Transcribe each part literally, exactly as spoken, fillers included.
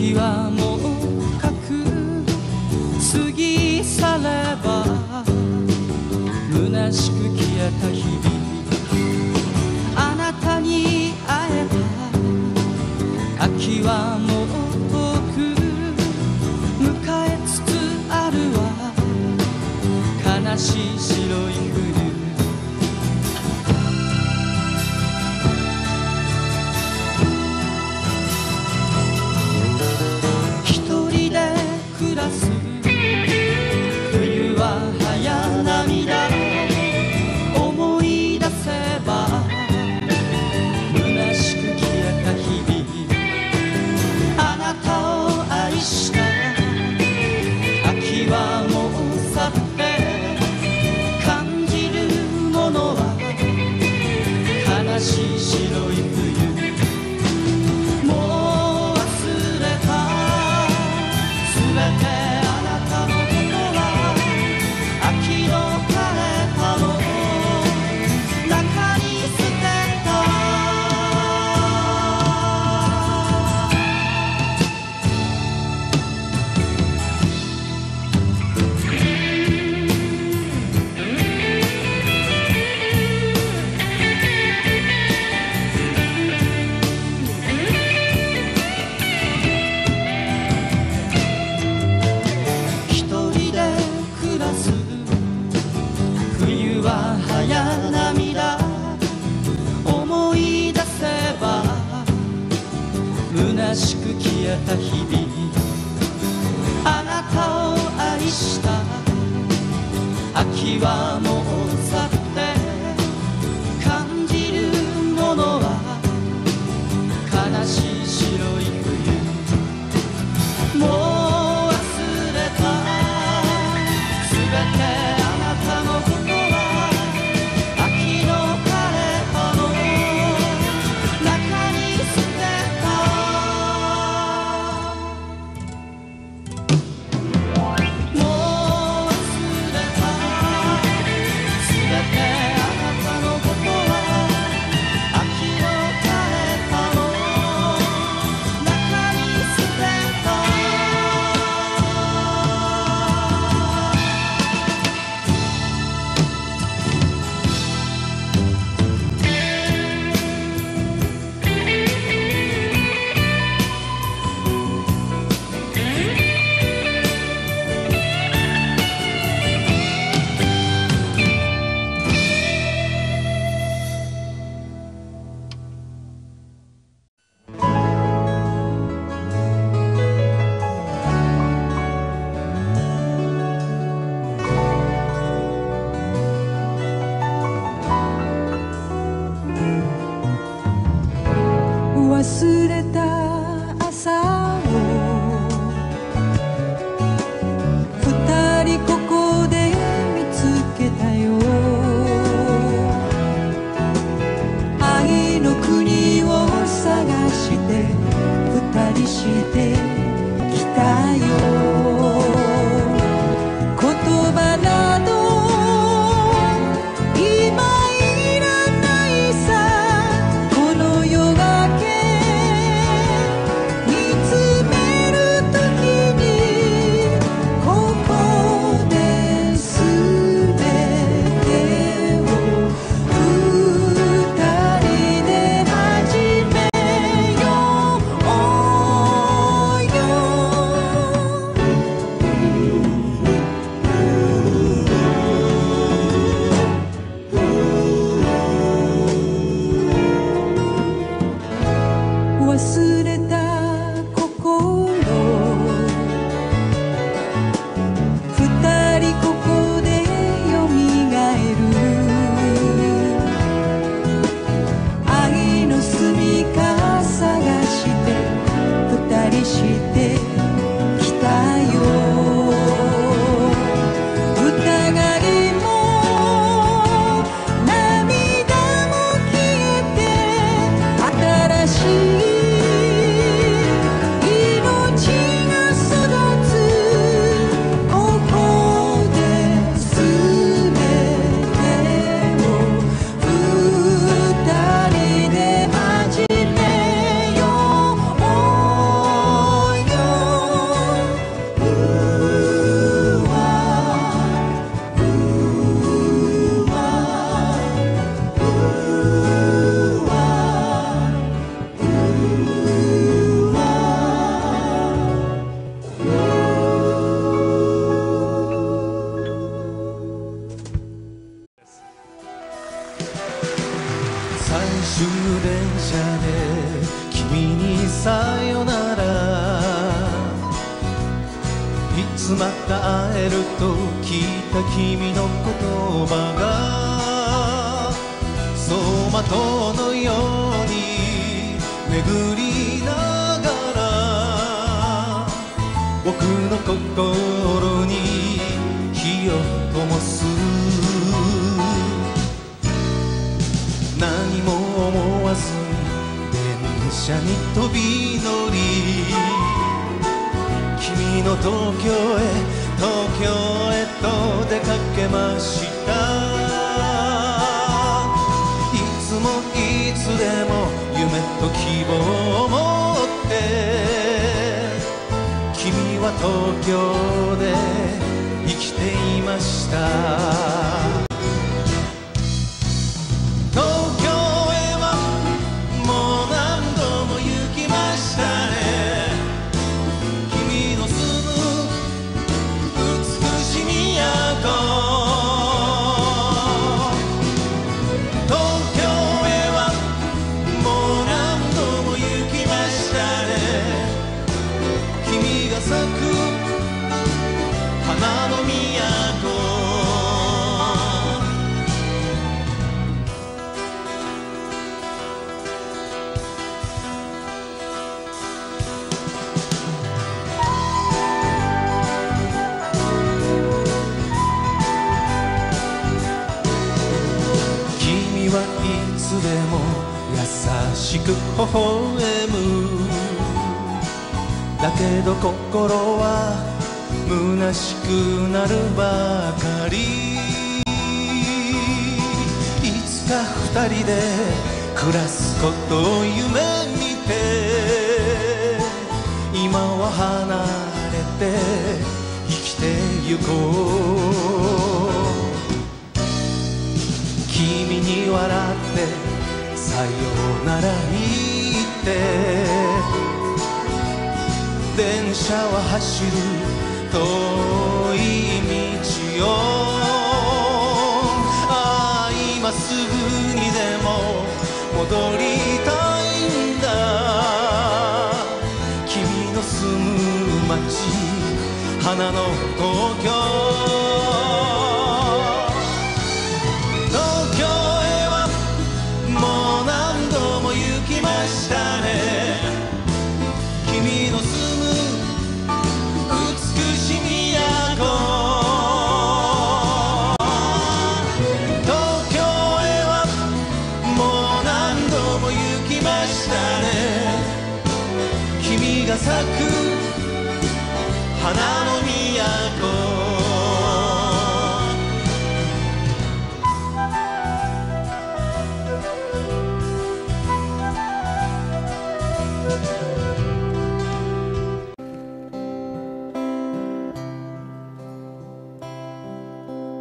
時はもうかく過ぎ去れば虚しく消えた日々、あなたに会えば秋はもう遠く迎えつつあるわ、悲しい白い冬。虚しく消えた日々、あなたを愛した秋はもう去って、感じるものは悲しい白い冬、もう忘れた全て。She 電車で君にさよなら、いつまた会えると聞いた君の言葉が走馬灯のように巡りながら僕の心に火を灯す。何も思わず電車に飛び乗り、君の東京へ東京へと出かけました。いつもいつでも夢と希望を持って君は東京で生きていました。いつでも優しく微笑む、だけど心は虚しくなるばかり、いつか二人で暮らすことを夢見て今は離れて生きてゆこう。君に笑ってさよなら言って電車は走る遠い道を、ああ今すぐにでも戻りたいんだ、君の住む街花の東京。咲く花の都。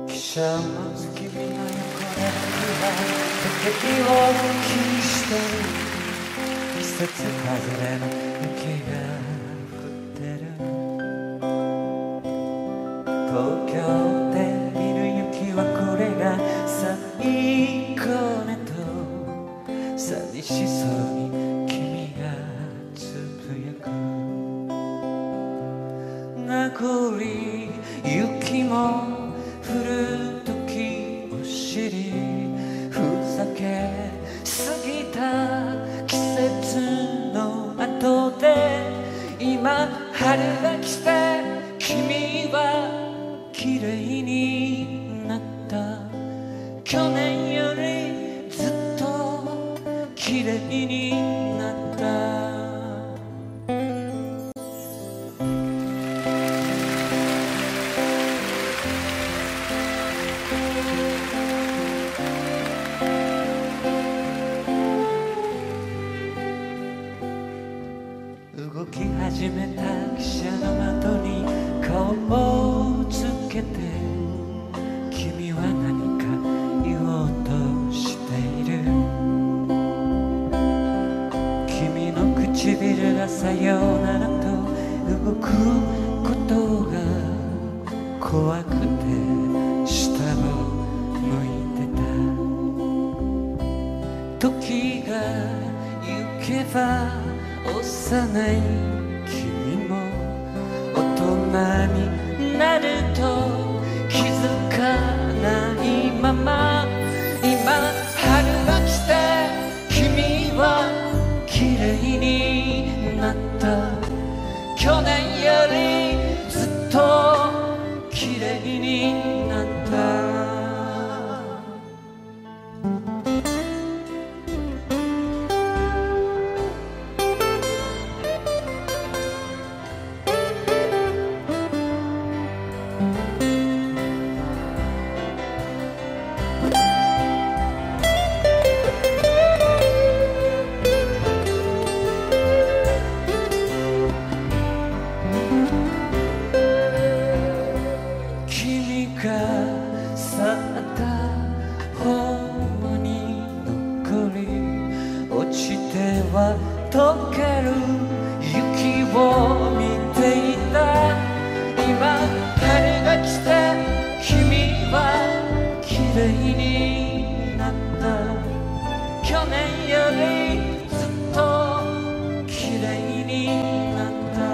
汽車は君の横で敵を気にしてる、季節外れの雪が降ってる、東京で見る雪はこれが最高ねと寂しそうに君がつぶやく、名残雪も降るときを知り、ふざけすぎた季節の後で今春が来て君は綺麗になった、去年よりずっと綺麗になった。始めた汽車の窓に顔をつけて君は何か言おうとしている、君の唇がさようならと動くことが怖くて下を向いてた、時が行けば幼い君も大人になると気づかないまま今春が来て君は綺麗になった去年よりずっと綺麗になった溶ける雪を見ていた今春が来て君は綺麗になった去年よりずっと綺麗になった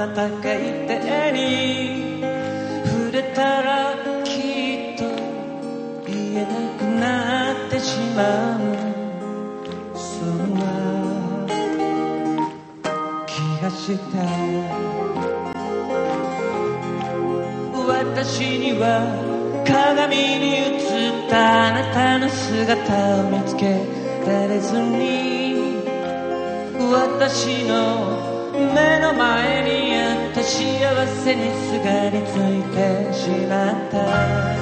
温かい手に触れたらきっと言えなくなってしまうそんな気がした私には鏡に映ったあなたの姿を見つけられずに私の目の前にあった幸せにすがりついてしまった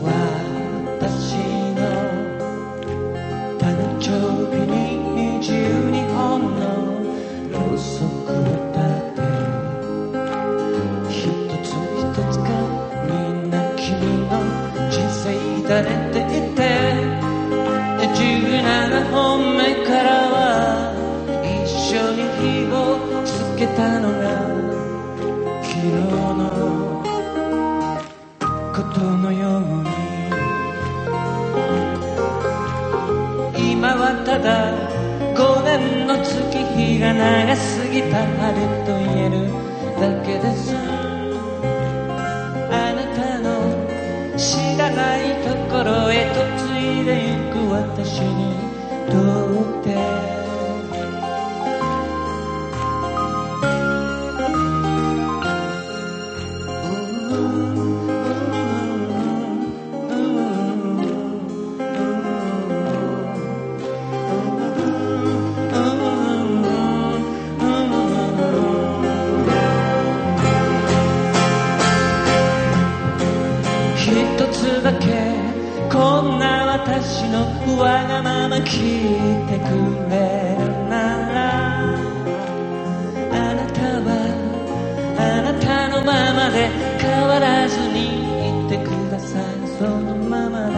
私の誕生日ににじゅうにほんのろうそくを立てろのことのように、今はただごねんの月日が長すぎたあれと言えるだけです。あなたの知らないところへ嫁いでゆく私にとって私のわがまま聞いてくれるなら、あなたはあなたのままで変わらずにいてください、そのままで。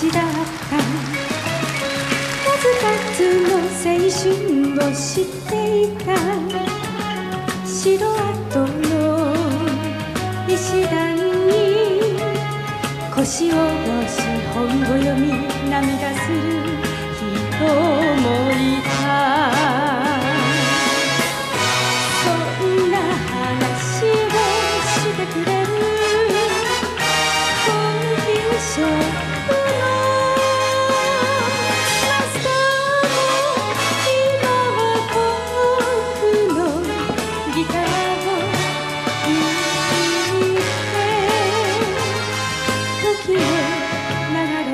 街だった数々の青春を知っていた城跡の石段に腰を下ろし本を読み涙する人もいた。そんな話をしてくれるコンビニショップ「ある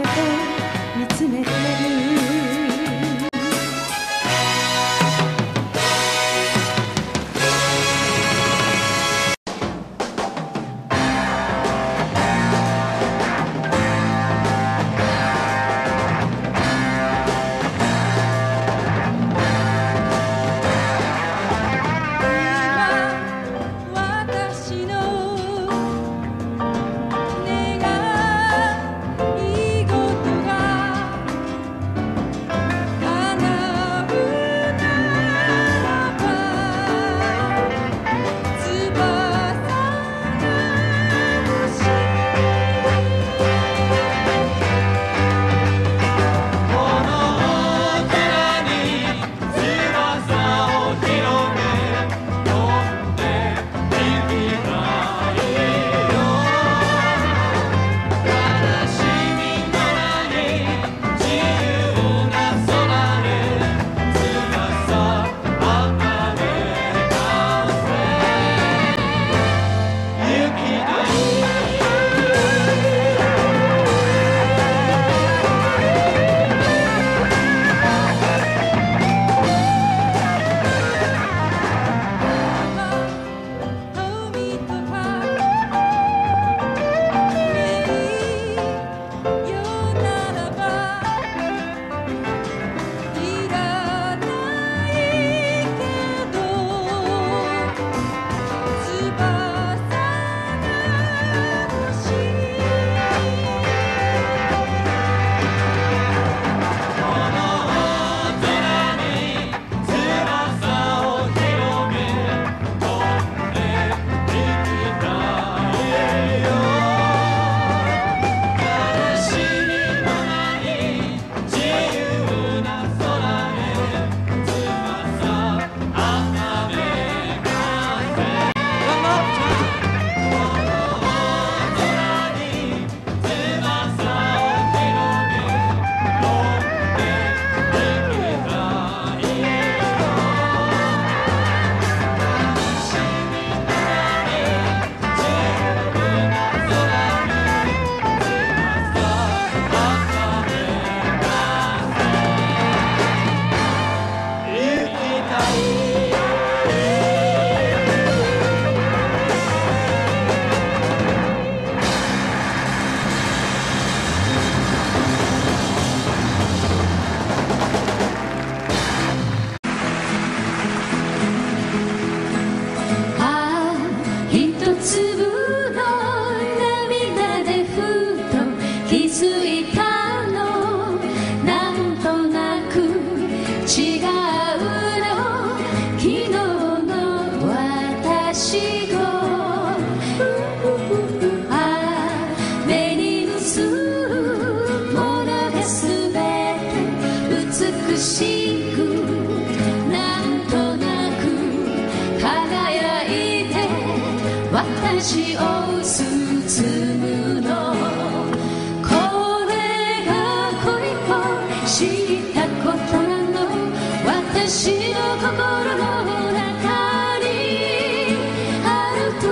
時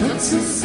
突然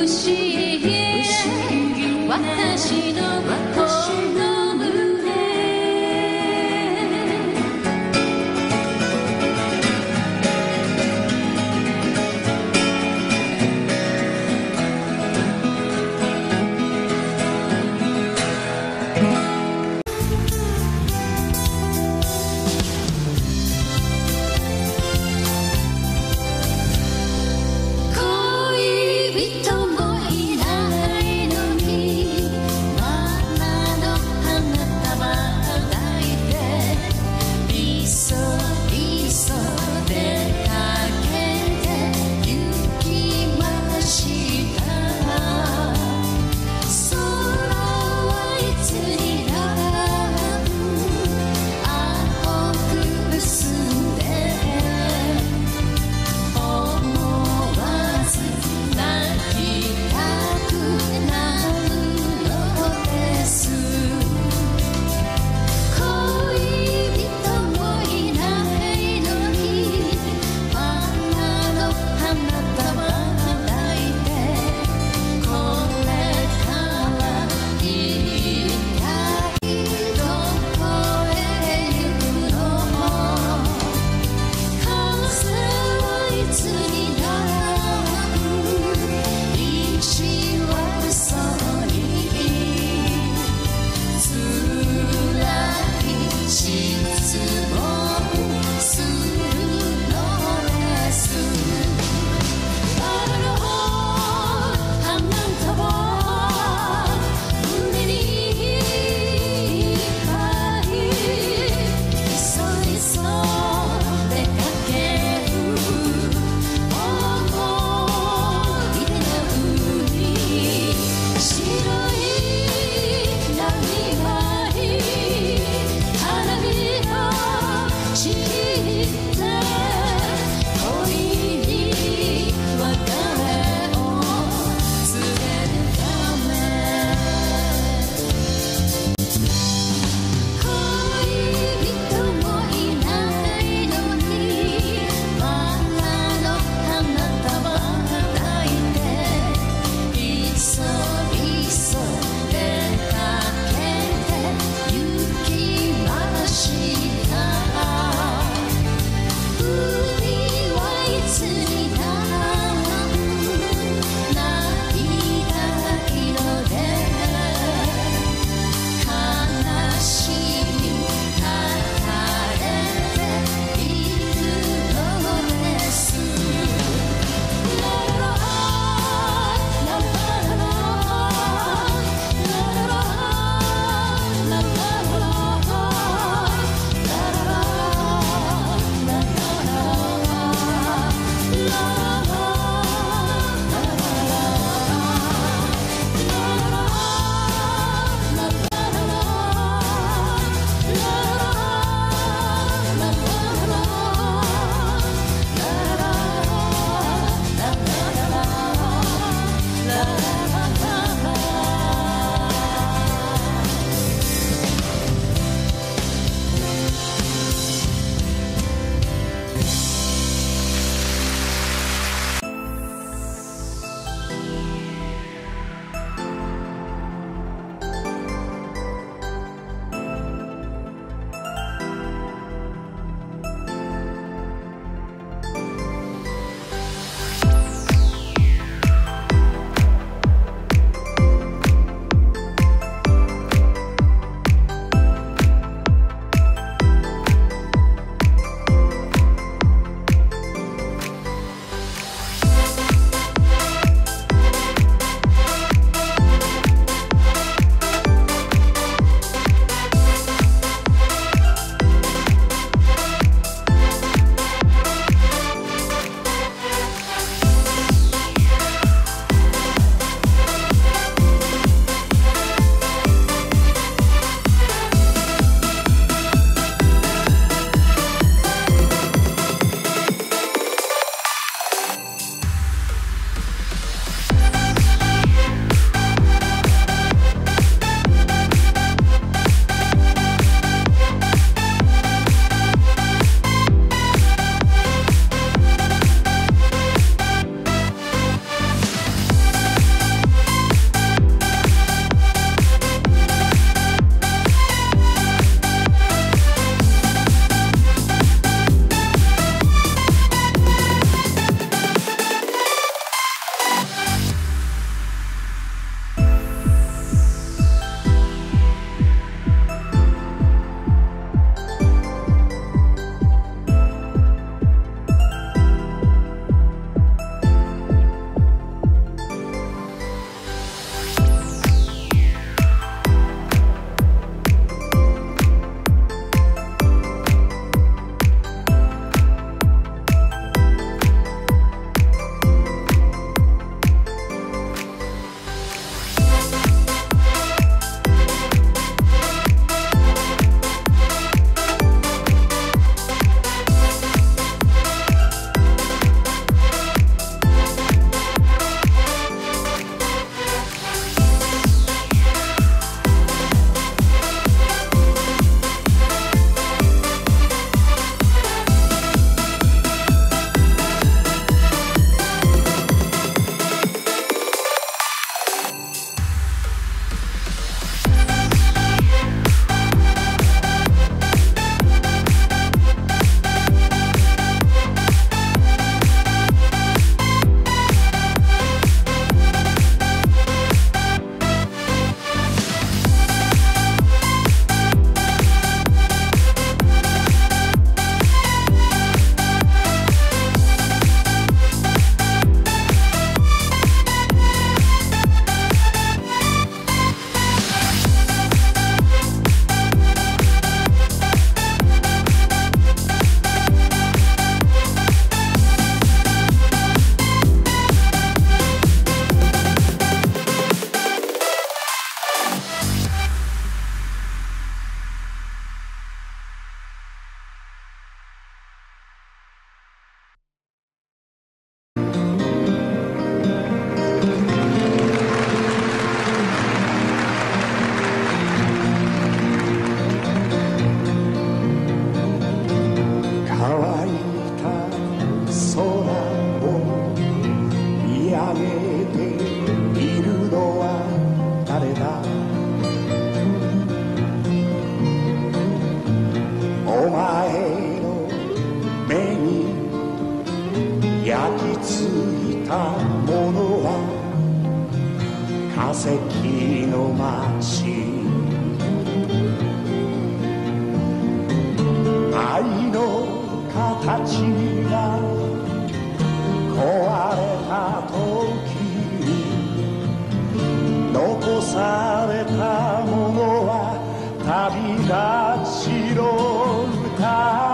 不思議な私のこの胸、恋人もいないのに、まあ化石の街愛の形が壊れた時残されたものは旅立ちの歌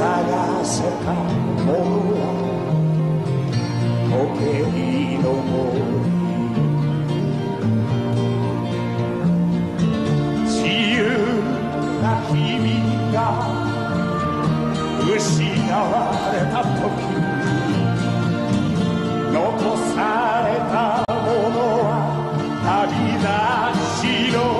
探せたものは時計の森自由な君が失われた時残されたものは旅立ちの歌「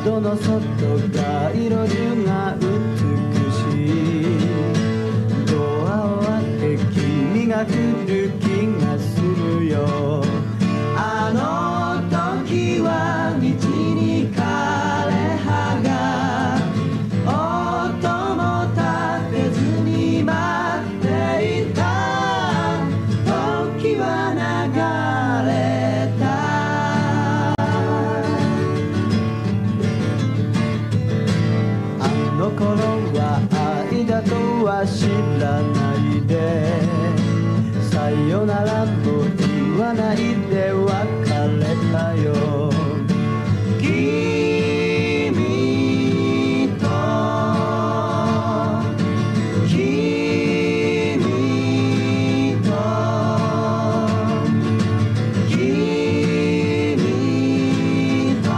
窓の外ことが色中が美しい」「ドアを開け君が来る気がするよ」「あの時は道に枯れ葉が音も立てずに待っていた」「時は流れた」「このは愛だとは知らないで」「さよならも言わないで別れたよ」「君と君と君と」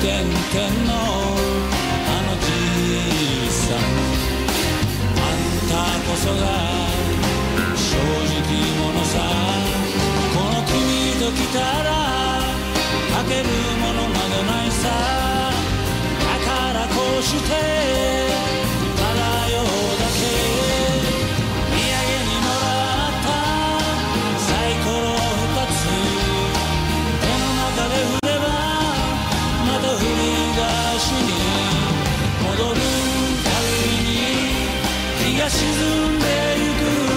点々のあのじいさん、あんたこそが正直者さ。この君と来たらかけるものなどないさ。だからこうして沈んでゆく。「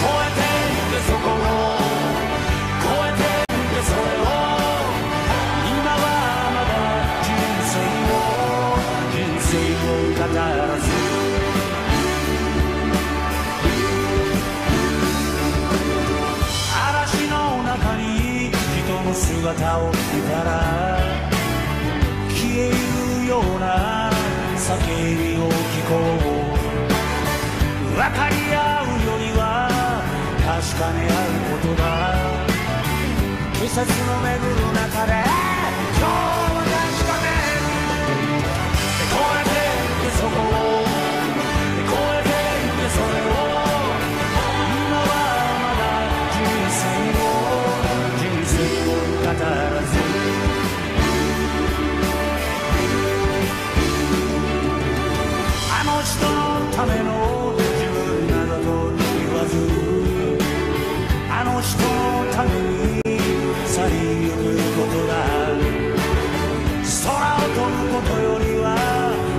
超えてゆけそこを」姿を見たら消えるような叫びを聞こう。分かり合うよりは確かめ合うことだ。季節の巡る中で今日は確かめる。越えてそこを「あの人のために去りゆくことだ」「空を飛ぶことよりは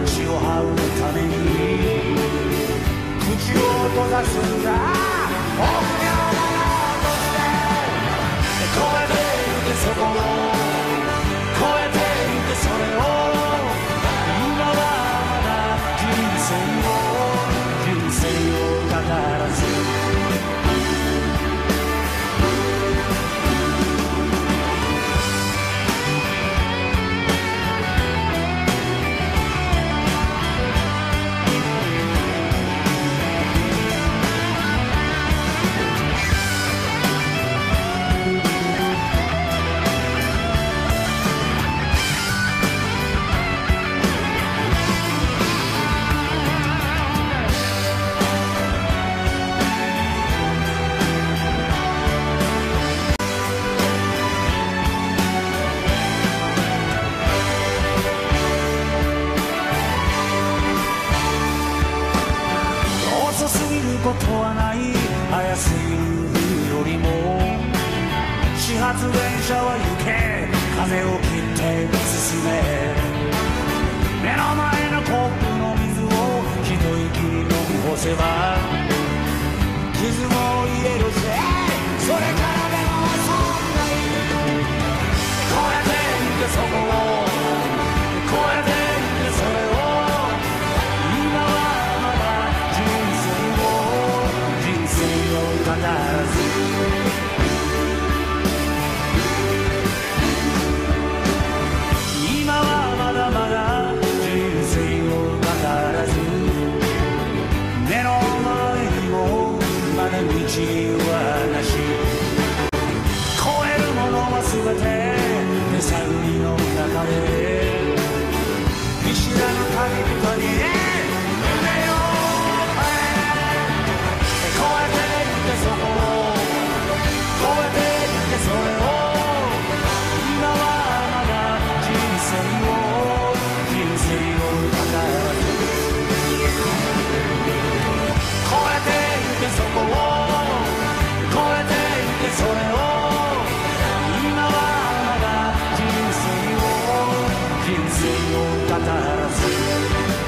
血を這うために」「口を閉ざすんだ臆病だなとして」「越えてゆけそこを越えてゆけそれを」「今はまだ人生を」「ことはない。早すぎるよりも始発電車は行け。風を切って進め。目の前のコップの水を一息に飲み干せば傷も癒えるぜ。それからでもそんなに越えていってそこを越えていってそれを「あの人のために去りゆくことだ」「今はまだまだ人生を語らず」「目の前にもまだ道はなし」「越えるものはすべて手探りの中で」「見知らぬ旅人に夢を」「越えていってそれを今はまだ人生を語らず」「越えていってそこを越えていってそれを今はまだ人生を人生を語らず」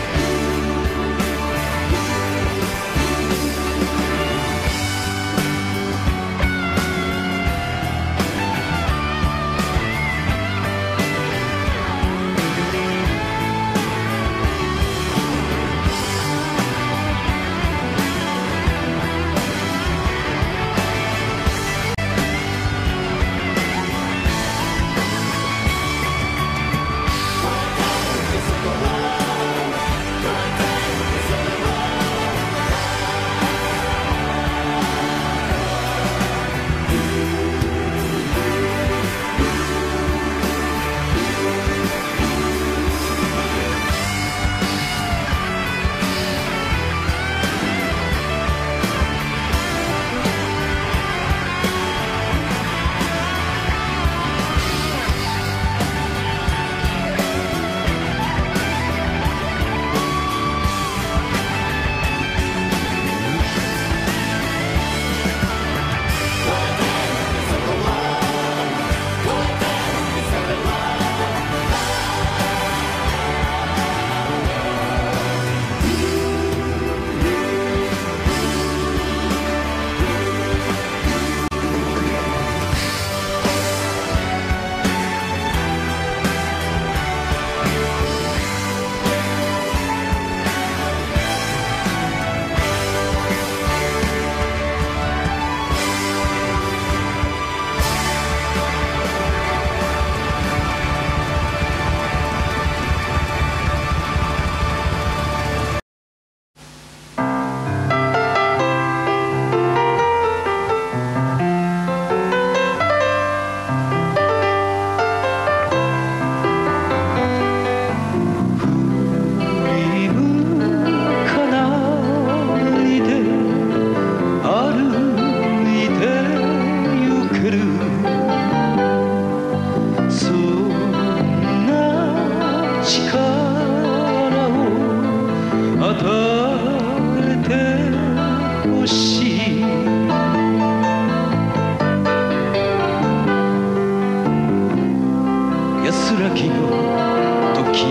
安らぎの時が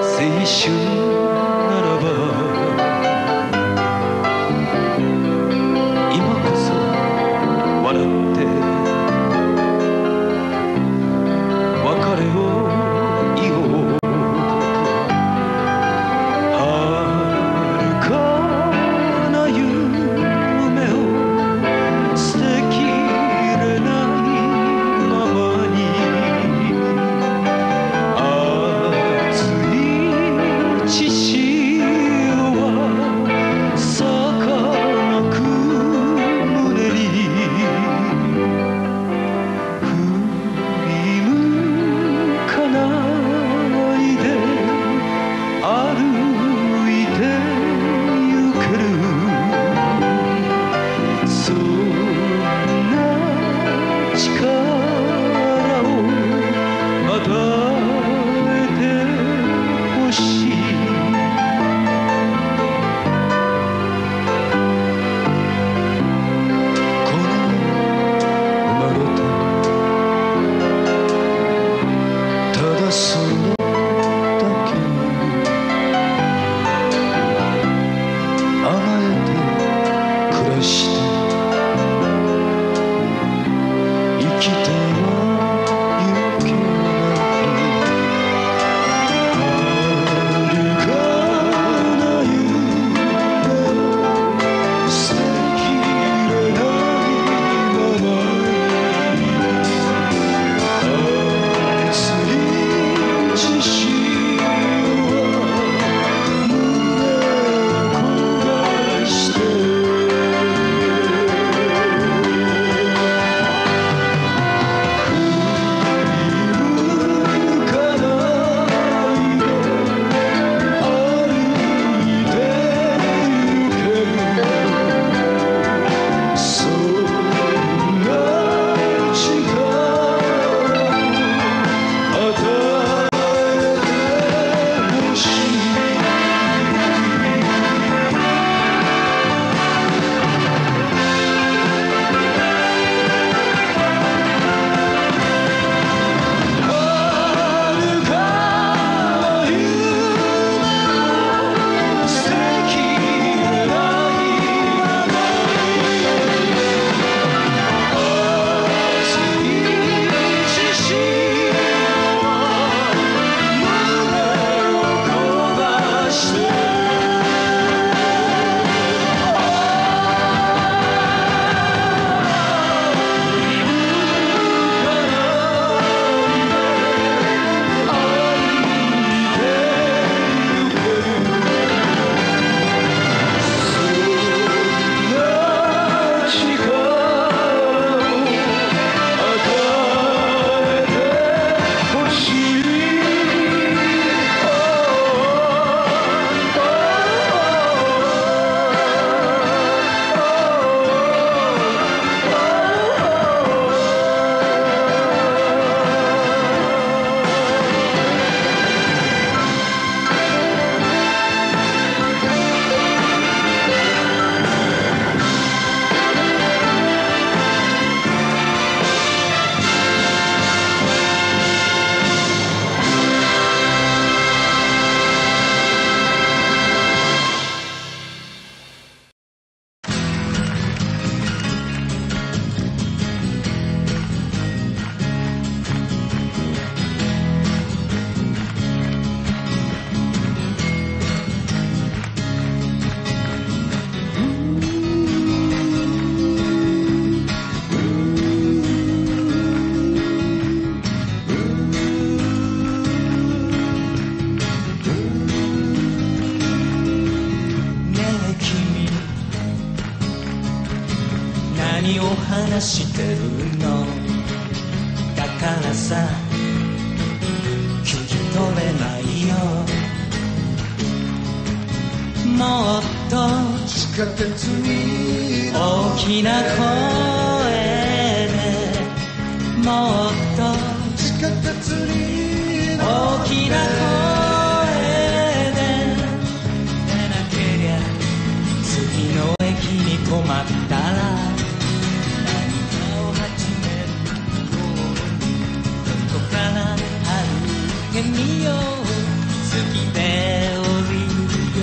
青春「大きな声で出なけの駅に止まったら何かを始めるこうどこから歩いてみよう好きで降りるよ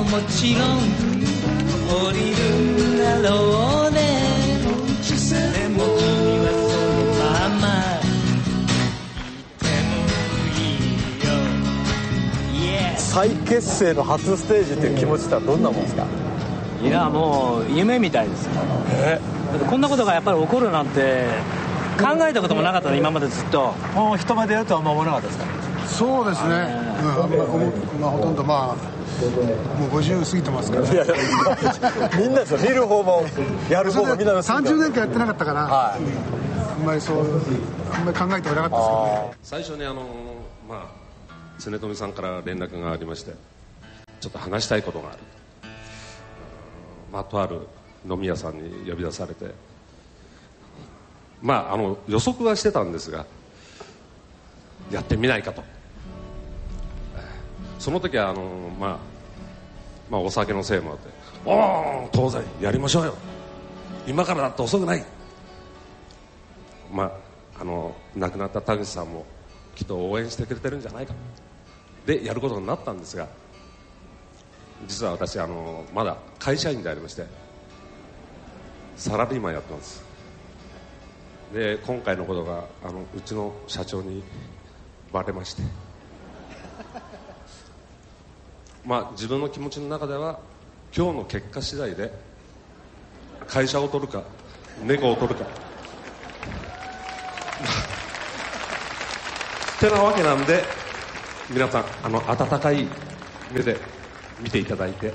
今回はもちろん降りるんだろうねでも君はそのまま再結成の初ステージっていう気持ちってはどんなもんですか？いやもう夢みたいですよ。えだってこんなことがやっぱり起こるなんて考えたこともなかったの今までずっと。もう人前でやるとはあんま思わなかったですか？そうですね、うん、まあほとんどまあもうごじゅう過ぎてますから、ね、いやいやみんなですよ見る方もやる方もみんなさんじゅうねんかんやってなかったから、はい、あんまりそうあんまり考えてもなかったですけどね。最初にあのまあ常富さんから連絡がありましてちょっと話したいことがある、まあ、とある飲み屋さんに呼び出されて、まあ、あの予測はしてたんですがやってみないかと。その時はあの、まあまあ、お酒のせいもあっておー当然やりましょうよ今からだって遅くない、まあ、あの亡くなった田口さんもきっと応援してくれてるんじゃないかでやることになったんですが、実は私あのまだ会社員でありましてサラリーマンやってます。で今回のことがあのうちの社長にバレましてまあ自分の気持ちの中では今日の結果次第で会社を取るか猫を取るかってなわけなんで、皆さんあの温かい目で見ていただいて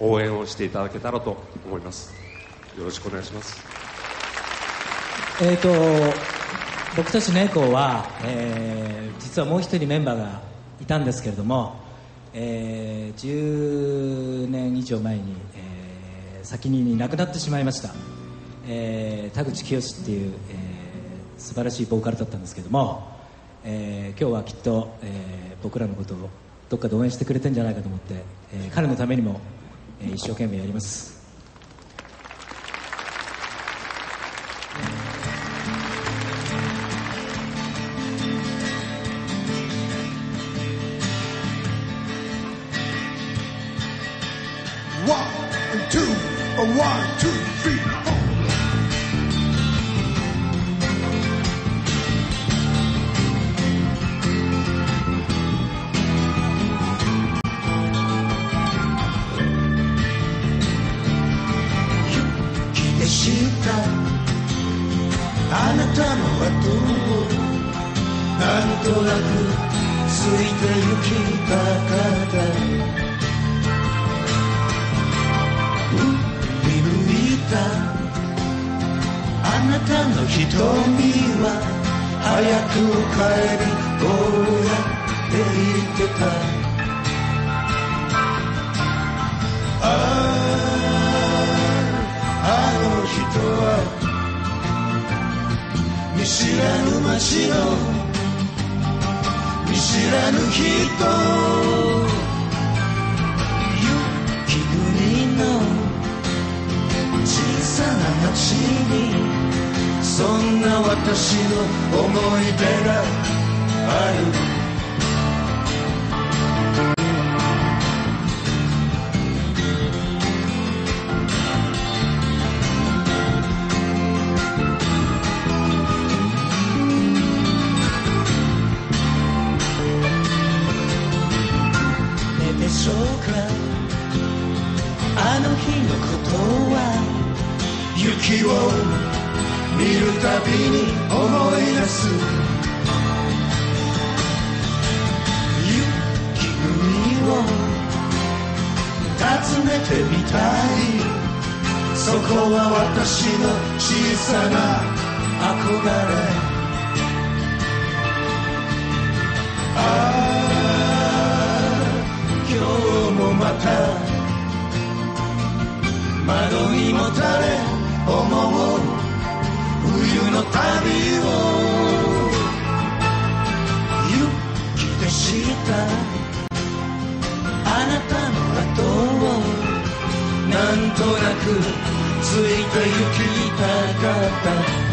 応援をしていただけたらと思います。よろしくお願いします。えーと僕たちのエコーは、えー、実はもう一人メンバーがいたんですけれども、えー、じゅうねんいじょうまえに、えー、先に亡くなってしまいました、えー、田口清っていう、えー、素晴らしいボーカルだったんですけども、えー、今日はきっと、えー、僕らのことをどっかで応援してくれてるんじゃないかと思って、えー、彼のためにも、えー、一生懸命やります。ワンツーワンツースリーフォー「あなたのとなくついて行きたかった」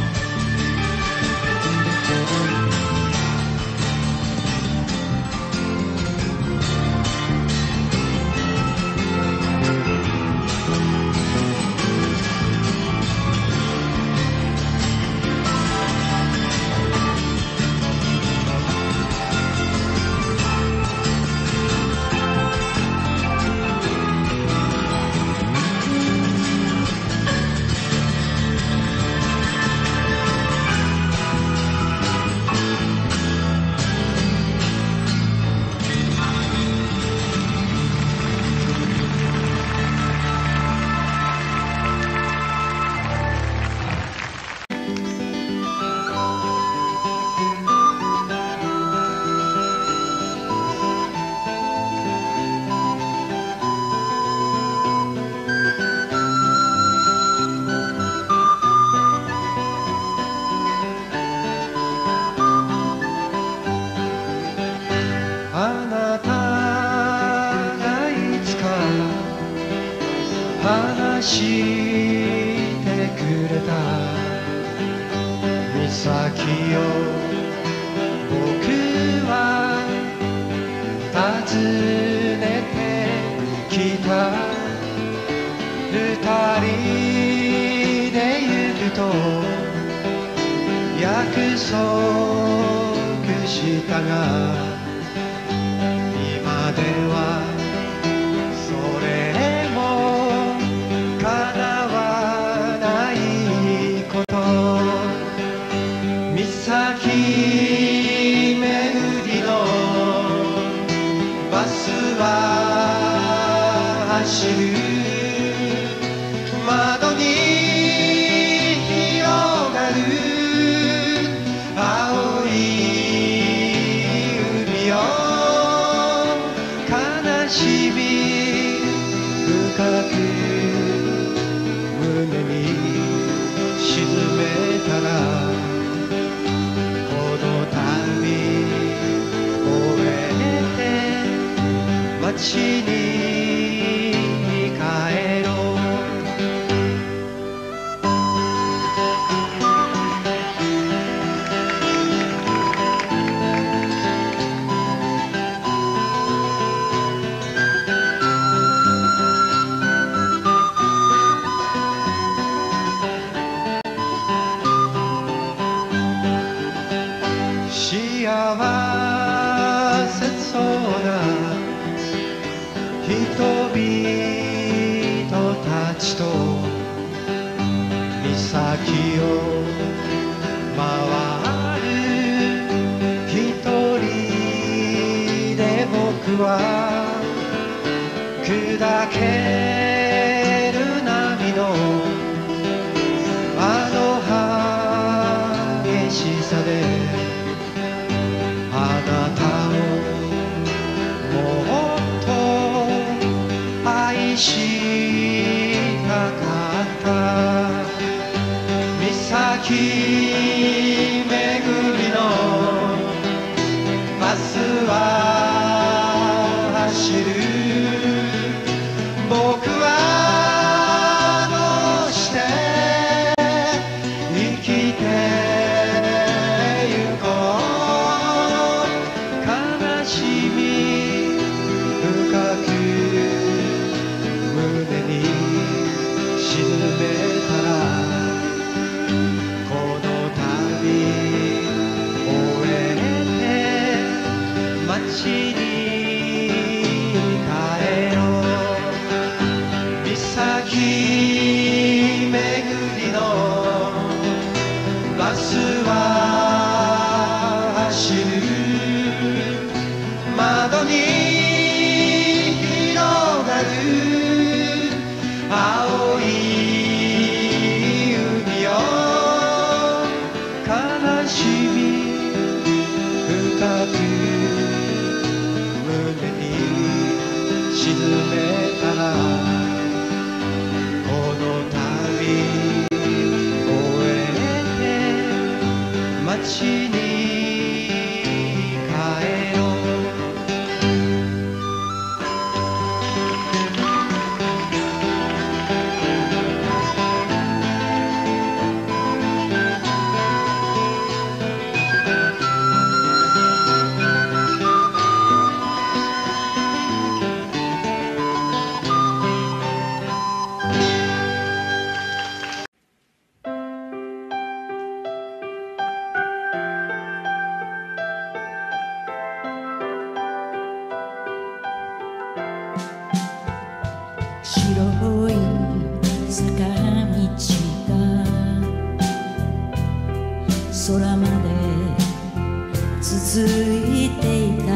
ついていた」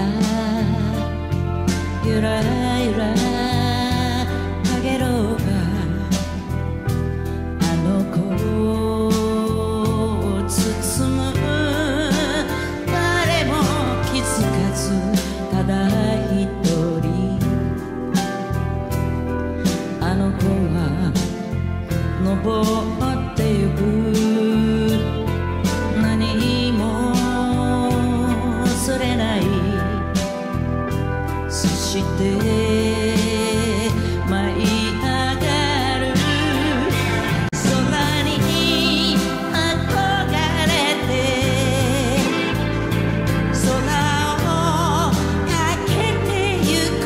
「ゆらゆらかげろうがあの子を包む」「誰も気づかずただ一人」「あの子は登ってゆく」「舞い上がる」「空に憧れて」「空を駆けてゆく」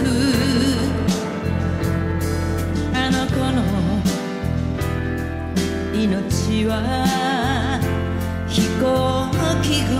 「あの子の命は飛行機雲」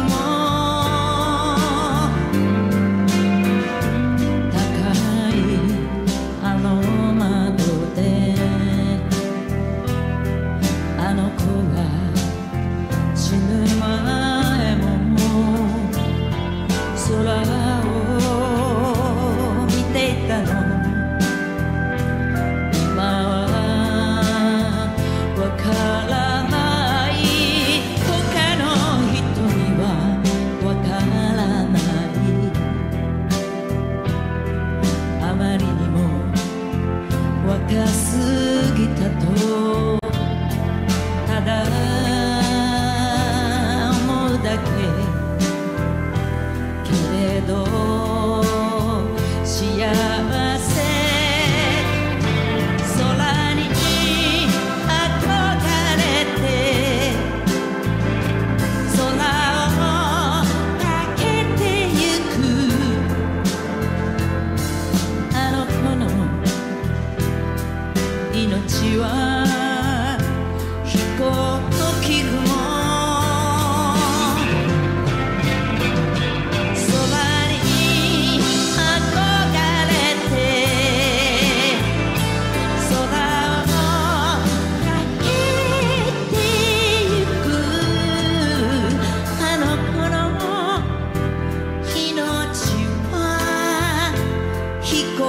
若すぎたとただ思うだけけれど幸せ「飛行」